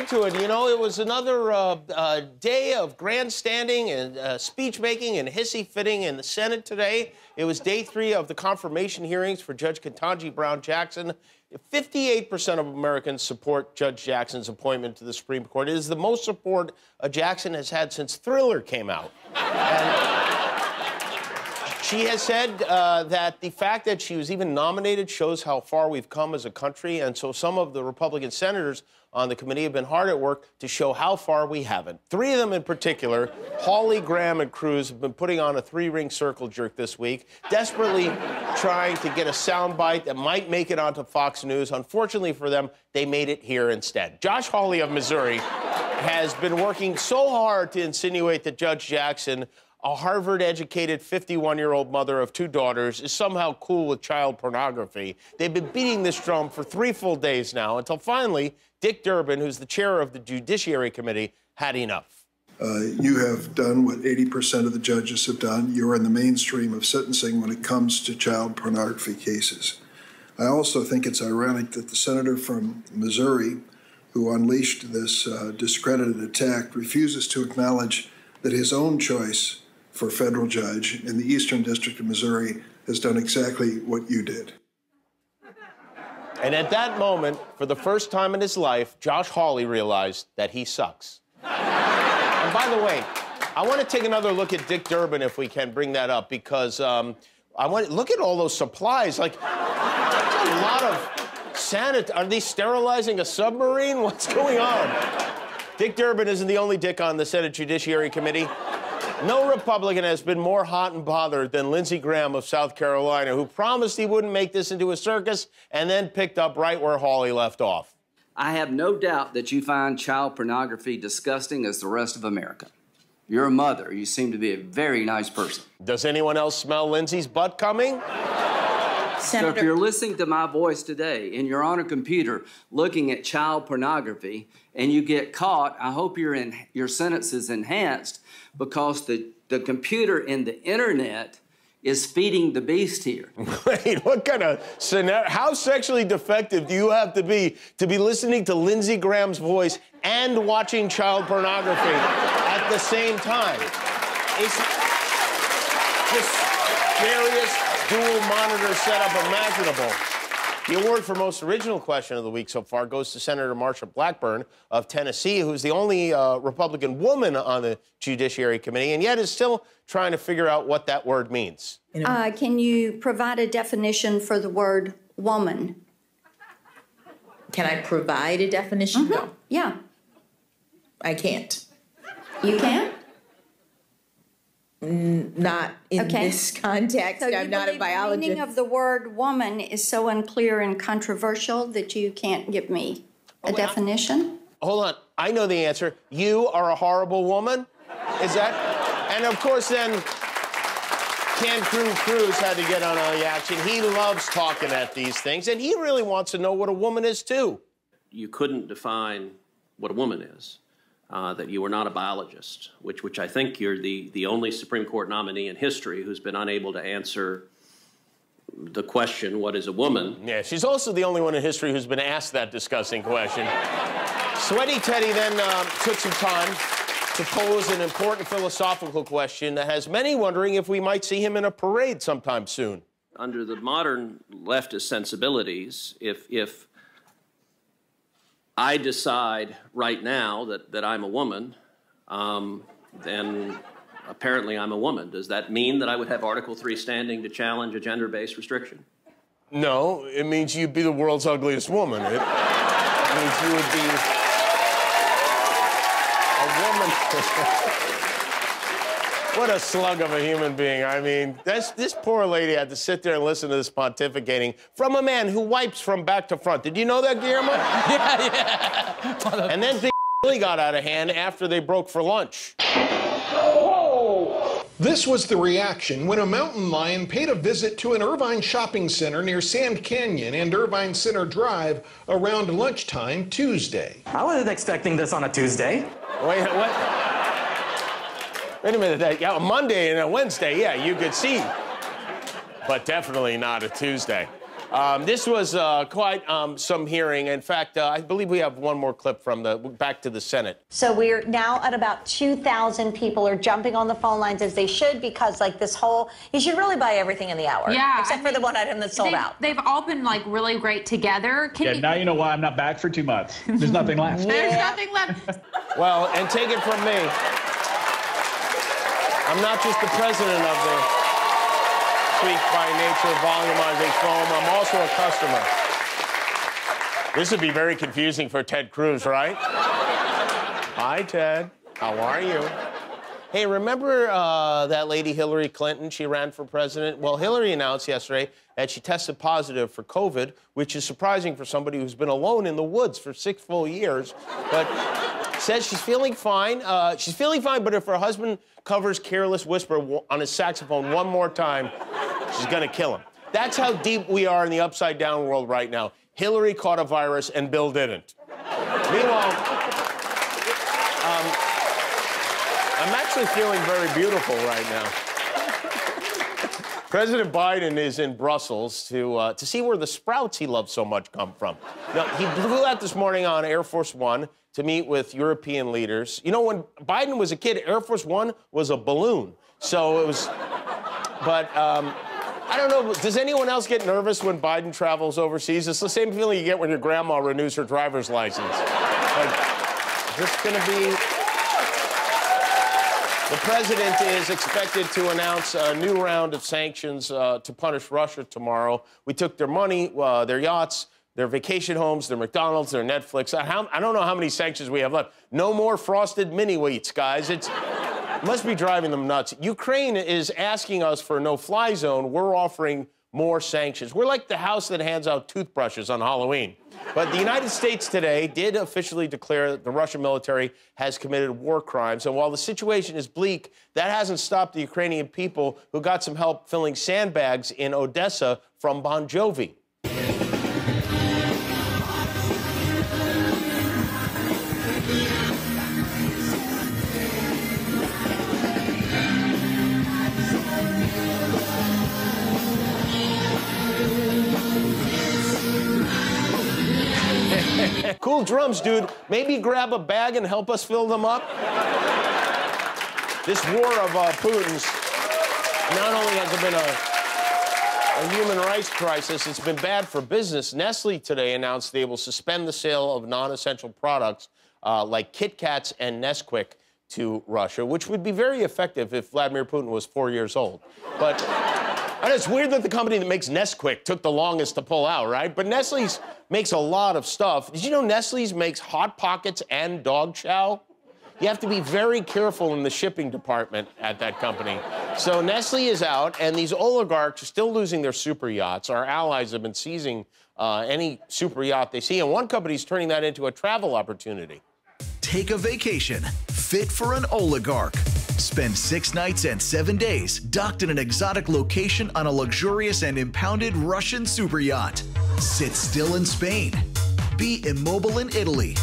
into it. You know, it was another day of grandstanding and speech-making and hissy-fitting in the Senate today. It was day three of the confirmation hearings for Judge Ketanji Brown Jackson. 58% of Americans support Judge Jackson's appointment to the Supreme Court. It is the most support Jackson has had since Thriller came out. She has said that the fact that she was even nominated shows how far we've come as a country, and so some of the Republican senators on the committee have been hard at work to show how far we haven't. Three of them in particular, Hawley, Graham, and Cruz, have been putting on a three-ring circle jerk this week, desperately trying to get a soundbite that might make it onto Fox News. Unfortunately for them, they made it here instead. Josh Hawley of Missouri has been working so hard to insinuate that Judge Jackson, a Harvard-educated 51-year-old mother of two daughters, is somehow cool with child pornography. They've been beating this drum for three full days now, until finally Dick Durbin, who's the chair of the Judiciary Committee, had enough. You have done what 80% of the judges have done. You're in the mainstream of sentencing when it comes to child pornography cases. I also think it's ironic that the senator from Missouri, who unleashed this discredited attack, refuses to acknowledge that his own choice for a federal judge in the Eastern District of Missouri has done exactly what you did. And at that moment, for the first time in his life, Josh Hawley realized that he sucks. And by the way, I want to take another look at Dick Durbin, if we can bring that up, because I want look at all those supplies. Like, that's a lot of are they sterilizing a submarine? What's going on? Dick Durbin isn't the only dick on the Senate Judiciary Committee. No Republican has been more hot and bothered than Lindsey Graham of South Carolina, who promised he wouldn't make this into a circus and then picked up right where Hawley left off. I have no doubt that you find child pornography disgusting as the rest of America. You're a mother. You seem to be a very nice person. Does anyone else smell Lindsey's butt coming? Senator. So if you're listening to my voice today and you're on a computer looking at child pornography and you get caught, I hope your sentence is enhanced, because the computer and the internet is feeding the beast here. Wait, what kind of scenario? How sexually defective do you have to be listening to Lindsey Graham's voice and watching child pornography at the same time? It's the scariest dual monitor setup imaginable. The award for most original question of the week so far goes to Senator Marsha Blackburn of Tennessee, who's the only Republican woman on the Judiciary Committee, and yet is still trying to figure out what that word means. Can you provide a definition for the word woman? Can I provide a definition? Mm-hmm. No. Yeah. I can't. You can't? Not in this context. So I'm not a biologist. The meaning of the word woman is so unclear and controversial that you can't give me a definition? Hold on. I know the answer. You are a horrible woman? Is that? And of course, then, Cruz had to get on all the action. He loves talking at these things, and he really wants to know what a woman is, too. You couldn't define what a woman is. That you were not a biologist, which I think you're the only Supreme Court nominee in history who's been unable to answer the question, what is a woman? Yeah, she's also the only one in history who's been asked that disgusting question. Sweaty Teddy then took some time to pose an important philosophical question that has many wondering if we might see him in a parade sometime soon. Under the modern leftist sensibilities, if I decide right now that I'm a woman, then apparently I'm a woman. Does that mean that I would have Article III standing to challenge a gender-based restriction? No, it means you'd be the world's ugliest woman. It means you would be a woman. What a slug of a human being. I mean, this poor lady had to sit there and listen to this pontificating from a man who wipes from back to front. Did you know that, Guillermo? Yeah. And then things really got out of hand after they broke for lunch. Oh. This was the reaction when a mountain lion paid a visit to an Irvine shopping center near Sand Canyon and Irvine Center Drive around lunchtime Tuesday. I wasn't expecting this on a Tuesday. Wait, what? Wait a minute, a Monday and a Wednesday, yeah, you could see. But definitely not a Tuesday. This was quite some hearing. In fact, I believe we have one more clip from the back to the Senate. So we're now at about 2,000 people are jumping on the phone lines, as they should, because like this whole, you should really buy everything in the hour. Yeah. Except for the one item that's sold out. They've all been like really great together. Now you know why I'm not back for 2 months. There's nothing left. Yeah. There's nothing left. Well, and take it from me. I'm not just the president of the Tweak by nature volumizing foam. I'm also a customer. This would be very confusing for Ted Cruz, right? Hi, Ted. How are you? Hey, remember that lady Hillary Clinton? She ran for president. Well, Hillary announced yesterday that she tested positive for COVID, which is surprising for somebody who's been alone in the woods for 6 full years. But says she's feeling fine. She's feeling fine, but if her husband covers Careless Whisper on his saxophone one more time, she's gonna kill him. That's how deep we are in the upside-down world right now. Hillary caught a virus, and Bill didn't. Meanwhile, I'm actually feeling very beautiful right now. President Biden is in Brussels to see where the sprouts he loves so much come from. Now, he flew out this morning on Air Force One to meet with European leaders. You know, when Biden was a kid, Air Force One was a balloon. So it was, but I don't know, does anyone else get nervous when Biden travels overseas? It's the same feeling you get when your grandma renews her driver's license. Like, it's gonna be... The president is expected to announce a new round of sanctions to punish Russia tomorrow. We took their money, their yachts, their vacation homes, their McDonald's, their Netflix. I don't know how many sanctions we have left. No more frosted mini-wheats, guys. It must be driving them nuts. Ukraine is asking us for a no-fly zone. We're offering more sanctions. We're like the house that hands out toothbrushes on Halloween. But the United States today did officially declare that the Russian military has committed war crimes. And while the situation is bleak, that hasn't stopped the Ukrainian people who got some help filling sandbags in Odessa from Bon Jovi. Cool drums, dude. Maybe grab a bag and help us fill them up. This war of Putin's, not only has it been a human rights crisis, it's been bad for business. Nestle today announced they will suspend the sale of non-essential products like Kit Kats and Nesquik to Russia, which would be very effective if Vladimir Putin was 4 years old. But and it's weird that the company that makes Nesquik took the longest to pull out, right? But Nestle's makes a lot of stuff. Did you know Nestle's makes Hot Pockets and Dog Chow? You have to be very careful in the shipping department at that company. So Nestle is out, and these oligarchs are still losing their super yachts. Our allies have been seizing any super yacht they see, and one company's turning that into a travel opportunity. Take a vacation fit for an oligarch. Spend 6 nights and 7 days docked in an exotic location on a luxurious and impounded Russian super yacht. Sit still in Spain, be immobile in Italy,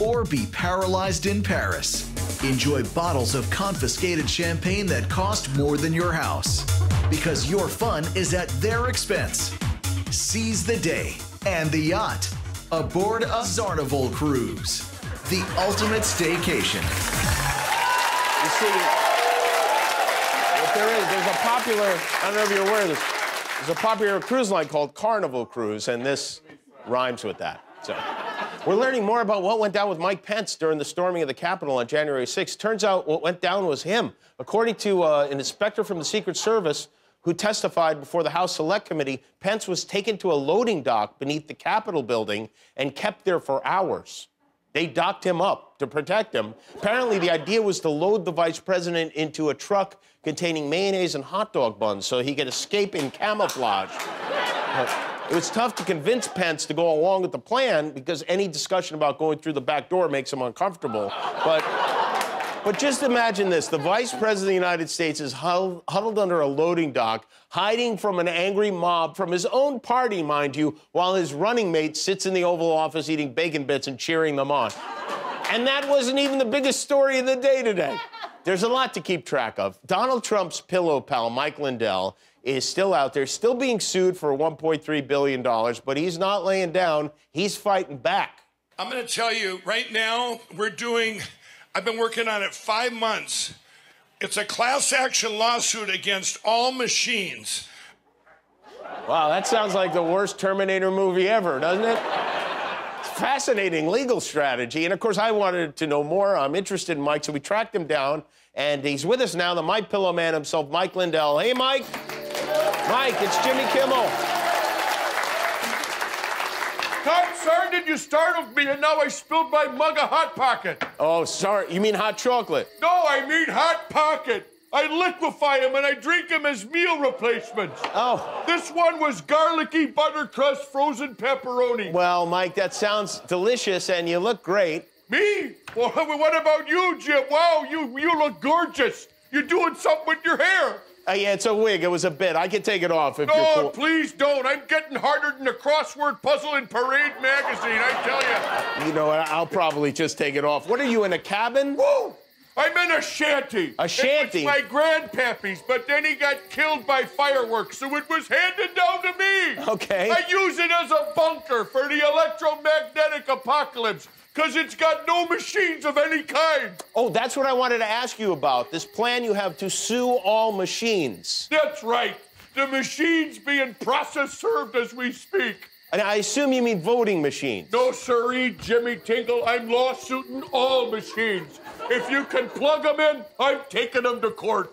or be paralyzed in Paris. Enjoy bottles of confiscated champagne that cost more than your house, because your fun is at their expense. Seize the day and the yacht aboard a Zarnival cruise, the ultimate staycation. You see, if there is, there's a popular, I don't know if you're aware of this, there's a popular cruise line called Carnival Cruise, and this rhymes with that. So we're learning more about what went down with Mike Pence during the storming of the Capitol on January 6th. Turns out what went down was him. According to an inspector from the Secret Service who testified before the House Select Committee, Pence was taken to a loading dock beneath the Capitol building and kept there for hours. They docked him up to protect him. Apparently, the idea was to load the vice president into a truck containing mayonnaise and hot dog buns so he could escape in camouflage. It was tough to convince Pence to go along with the plan because any discussion about going through the back door makes him uncomfortable. But just imagine this. The vice president of the United States is huddled under a loading dock, hiding from an angry mob from his own party, mind you, while his running mate sits in the Oval Office eating bacon bits and cheering them on. And that wasn't even the biggest story of the day today. There's a lot to keep track of. Donald Trump's pillow pal, Mike Lindell, is still out there, still being sued for $1.3 billion, but he's not laying down. He's fighting back. I'm going to tell you right now, I've been working on it 5 months. It's a class action lawsuit against all machines. Wow, that sounds like the worst Terminator movie ever, doesn't it? Fascinating legal strategy. And, of course, I wanted to know more. I'm interested in Mike, so we tracked him down. And he's with us now, the MyPillow man himself, Mike Lindell. Hey, Mike. Mike, it's Jimmy Kimmel. Sir, did you startled me, and now I spilled my mug of Hot Pocket. Oh, sorry. You mean hot chocolate? No, I mean Hot Pocket. I liquefy them, and I drink them as meal replacements. Oh. This one was garlicky butter crust frozen pepperoni. Well, Mike, that sounds delicious, and you look great. Me? Well, what about you, Jim? Wow, you look gorgeous. You're doing something with your hair. Yeah, it's a wig. It was a bit. I can take it off if you're cool. No, please don't. I'm getting harder than a crossword puzzle in Parade magazine, I tell you. You know what? I'll probably just take it off. What are you, in a cabin? Woo! I'm in a shanty. A shanty? It was my grandpappy's, but then he got killed by fireworks, so it was handed down to me. Okay. I use it as a bunker for the electromagnetic apocalypse, because it's got no machines of any kind. Oh, that's what I wanted to ask you about, this plan you have to sue all machines. That's right. The machines being process-served as we speak. And I assume you mean voting machines. No, sirree, Jimmy Tingle. I'm lawsuiting all machines. If you can plug them in, I'm taking them to court.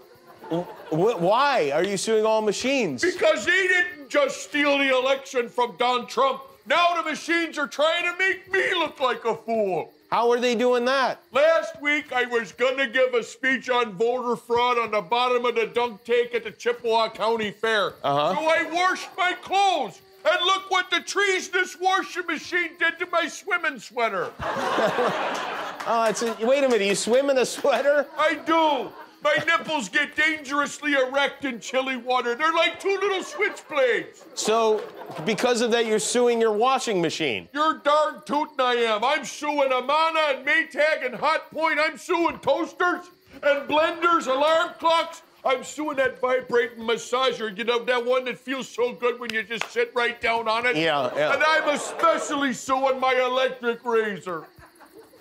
Why are you suing all machines? Because they didn't just steal the election from Donald Trump. Now the machines are trying to make me look like a fool. How are they doing that? Last week, I was going to give a speech on voter fraud on the bottom of the dunk tank at the Chippewa County Fair. So I washed my clothes. And look what the trees this washing machine did to my swimming sweater. Wait a minute, you swim in a sweater? I do. My nipples get dangerously erect in chilly water. They're like two little switchblades. So, because of that, you're suing your washing machine? You're darn tootin' I am. I'm suing Amana and Maytag and Hot Point. I'm suing toasters and blenders, alarm clocks. I'm suing that vibrating massager, you know, that one that feels so good when you just sit right down on it. Yeah. And I'm especially suing my electric razor.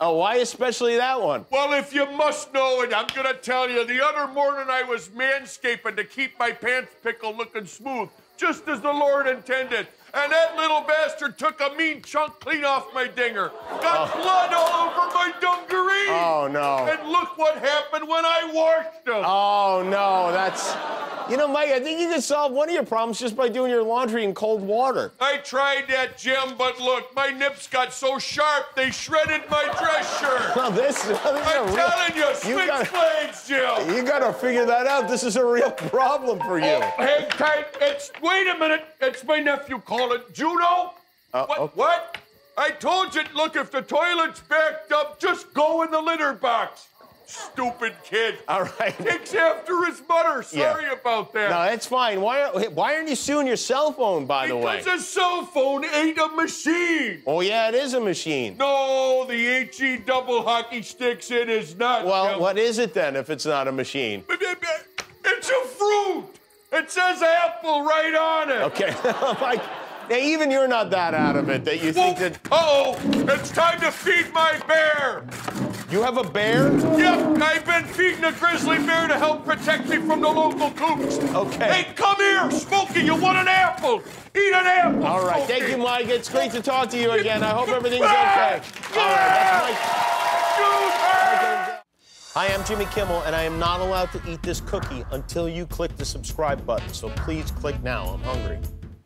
Oh, why especially that one? Well, if you must know it, I'm going to tell you. The other morning I was manscaping to keep my pants pickle looking smooth, just as the Lord intended. And that little bastard took a mean chunk clean off my dinger. Got blood all over my dungaree. Oh, no. And look what happened when I washed them. Oh, no, that's... You know, Mike, I think you can solve one of your problems just by doing your laundry in cold water. I tried that, Jim, but look, my nips got so sharp, they shredded my dress shirt. Well, this I'm telling you, switchblades, Jim. You got to figure that out. This is a real problem for you. Oh, hang tight. Wait a minute. It's my nephew calling. Juno? What? I told you, look, if the toilet's backed up, just go in the litter box. Stupid kid. All right. Takes after his mother. Sorry about that. No, that's fine. Why aren't you suing your cell phone, by the way? Because a cell phone ain't a machine. Oh, yeah, it is a machine. No, the H-E double hockey sticks, it is not. Well, what is it then if it's not a machine? It's a fruit. It says apple right on it. Okay. Mike. Now, even you're not that out of it that you think that... Uh-oh! It's time to feed my bear! You have a bear? Yep, I've been feeding a grizzly bear to help protect me from the local coots. Okay. Hey, come here, Smokey, you want an apple? Eat an apple, all right, Smokey. Thank you, Mike. It's great to talk to you again. I hope everything's okay. All right, that's Mike. Hi, I'm Jimmy Kimmel, and I am not allowed to eat this cookie until you click the subscribe button, so please click now. I'm hungry.